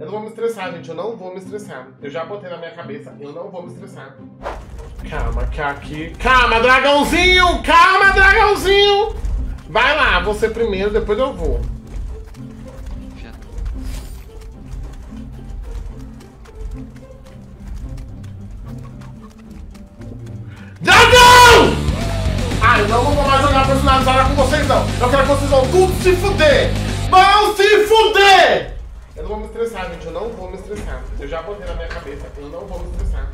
Eu não vou me estressar, gente. Eu não vou me estressar. Eu já botei na minha cabeça. Eu não vou me estressar. Calma, Kaki. Calma, dragãozinho! Calma, dragãozinho! Vai lá, você primeiro, depois eu vou. Dragão! Ah, eu não vou mais olhar personalizada com vocês, não. Eu quero que vocês vão tudo se fuder. Vão se fuder! Eu não vou me estressar, gente. Eu não vou me estressar. Eu já botei na minha cabeça. Eu não vou me estressar.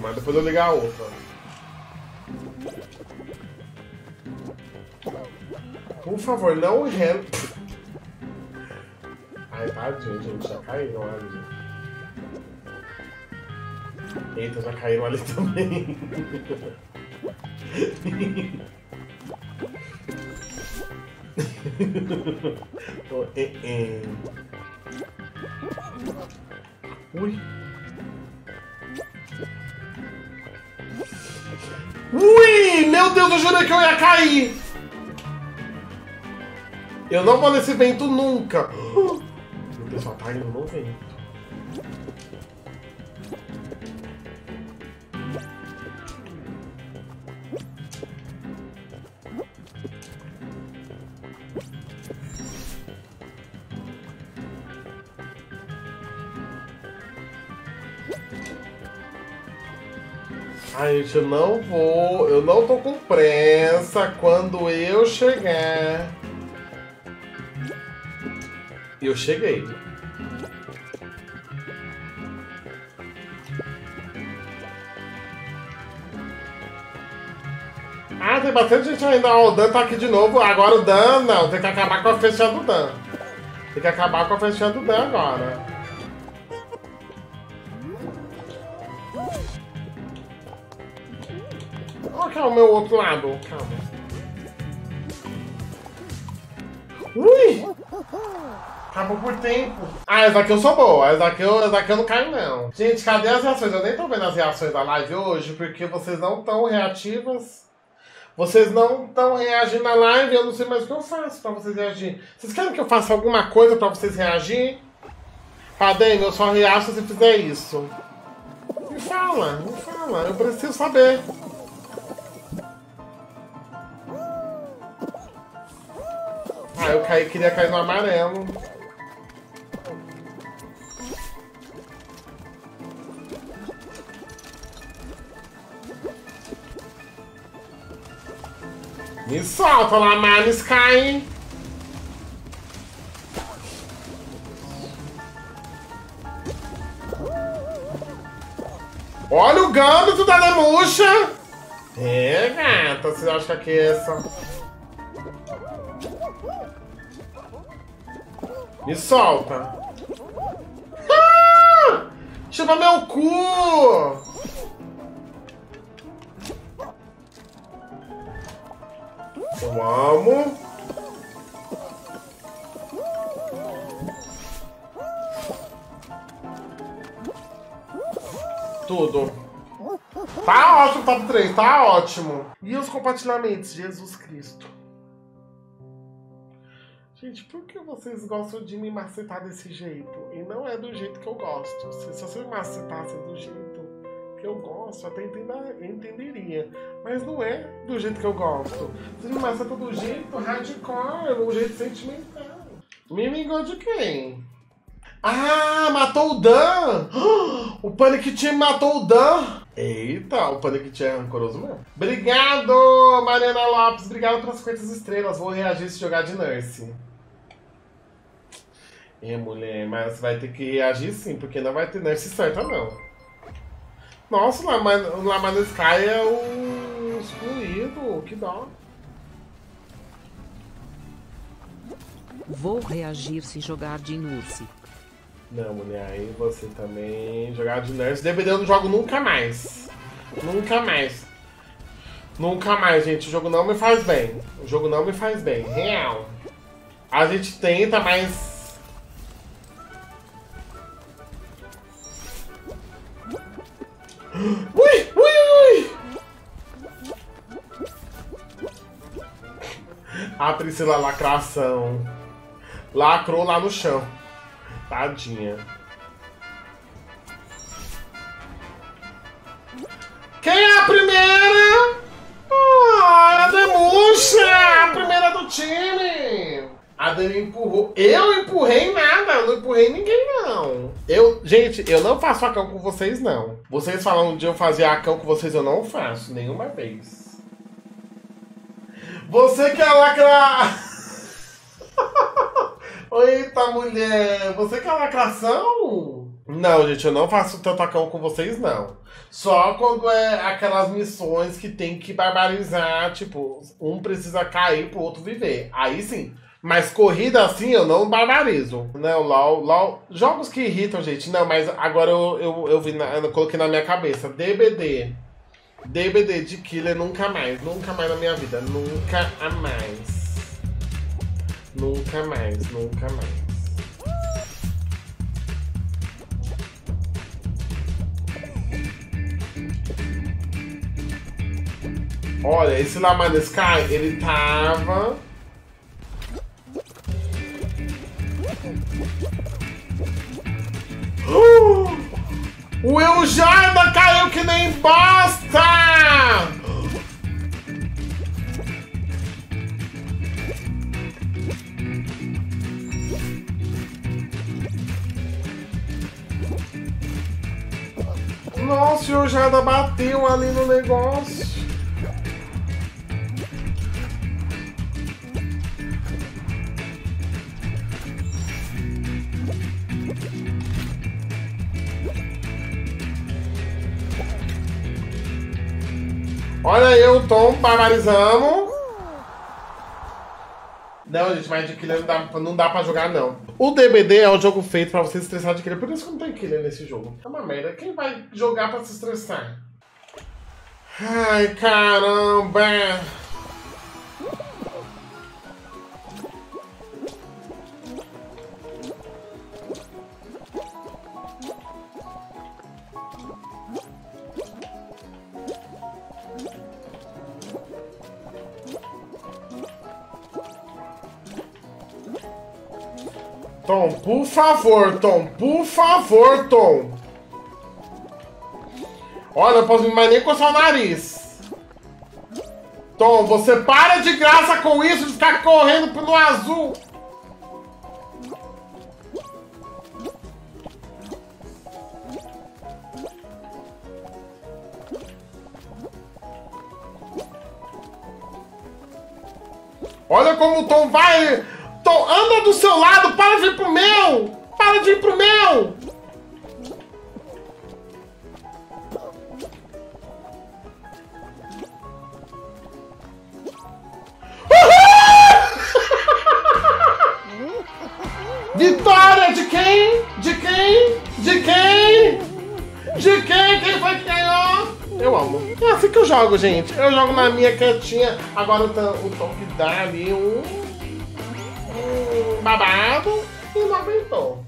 Mas depois eu ligar a outra. Por favor, não erre. Ai, tadinho, gente. Já caiu ali. Eita, já caiu ali também. Ui. Ui, meu Deus, eu jurei que eu ia cair. Eu não vou nesse vento nunca. Meu Deus, só tá indo no vento. Ai, gente, eu não tô com pressa. Quando eu chegar... Eu cheguei. Ah, tem bastante gente ainda. Ó, o Dan tá aqui de novo. Agora o Dan, não. Tem que acabar com a fechinha do Dan. Tem que acabar com a fechinha do Dan agora. Olha o meu outro lado, calma. Ui! Acabou por tempo. Ah, essa aqui eu sou boa, essa aqui eu não caio não. Gente, cadê as reações? Eu nem tô vendo as reações da live hoje, porque vocês não estão reativas. Vocês não estão reagindo na live, eu não sei mais o que eu faço pra vocês reagirem. Vocês querem que eu faça alguma coisa pra vocês reagirem? Cadê? Eu só reajo se fizer isso. Me fala, eu preciso saber. Ah, eu caí, queria cair no amarelo. Me solta, Lamar Sky! Olha o gâmbito da Demuxa! É, gata, você acha que é essa? Me solta! Ah! Chupa meu cu! Eu amo! Tudo! Tá ótimo, top 3, tá ótimo! E os compartilhamentos, Jesus Cristo! Gente, por que vocês gostam de me macetar desse jeito? E não é do jeito que eu gosto. Se você me macetasse do jeito que eu gosto, até entenderia. Mas não é do jeito que eu gosto. Você me maceta do jeito hardcore, do jeito sentimental. Me vingou de quem? Ah, matou o Dan! O Panic Team matou o Dan! Eita, o Panic Team é rancoroso mesmo. Obrigado, Mariana Lopes. Obrigado pelas 50 estrelas. Vou reagir se jogar de Nurse. É, mulher, mas vai ter que reagir sim, porque não vai ter Nurse certa, não. Nossa, o Lamar Sky é o excluído. Que dó. Vou reagir se jogar de Nurse. Não, mulher, aí você também. Jogar de nurse. DBD eu não jogo nunca mais. Nunca mais. Nunca mais, gente. O jogo não me faz bem. O jogo não me faz bem. Real. A gente tenta, mas... Ui, ui, ui! A Priscila Lacração lacrou lá no chão. Tadinha. Quem é a primeira? Ah, é a Demuxa, a primeira do time. A Dani empurrou. Eu empurrei nada, eu não empurrei ninguém, não. Gente, eu não faço acão com vocês, não. Vocês falam de eu fazer acão com vocês, eu não faço nenhuma vez. Você quer lacrar... Eita, mulher, você quer lacração? Não, gente, eu não faço tanto acão com vocês, não. Só quando é aquelas missões que tem que barbarizar, tipo, um precisa cair pro outro viver. Aí sim. Mas corrida assim eu não barbarizo. Não, LOL. Jogos que irritam, gente. Não, mas agora eu coloquei na minha cabeça. DBD. DBD de killer nunca mais. Nunca mais na minha vida. Nunca a mais. Nunca mais. Nunca mais. Olha, esse Lamar Sky, ele tava... O Will Jada caiu que nem bosta! Nossa, o Will Jada bateu ali no negócio. Olha aí o Tom, barbarizamos. Não, gente, mas de killer não dá pra jogar, não. O DBD é um jogo feito pra você se estressar de killer. Por isso que não tem killer nesse jogo. É uma merda. Quem vai jogar pra se estressar? Ai, caramba. Tom, por favor, Tom. Por favor, Tom. Olha, eu não posso mais nem coçar o nariz. Tom, você para de graça com isso de ficar correndo pelo azul. Olha como o Tom vai... Tom, anda do seu lado, para de ir pro meu! Para de ir pro meu! Uhul! Vitória de quem? De quem? De quem? De quem? Quem foi que ganhou? Eu amo. É assim que eu jogo, gente. Eu jogo na minha quietinha. Agora o Tom que dá ali um... babado e não aguentou.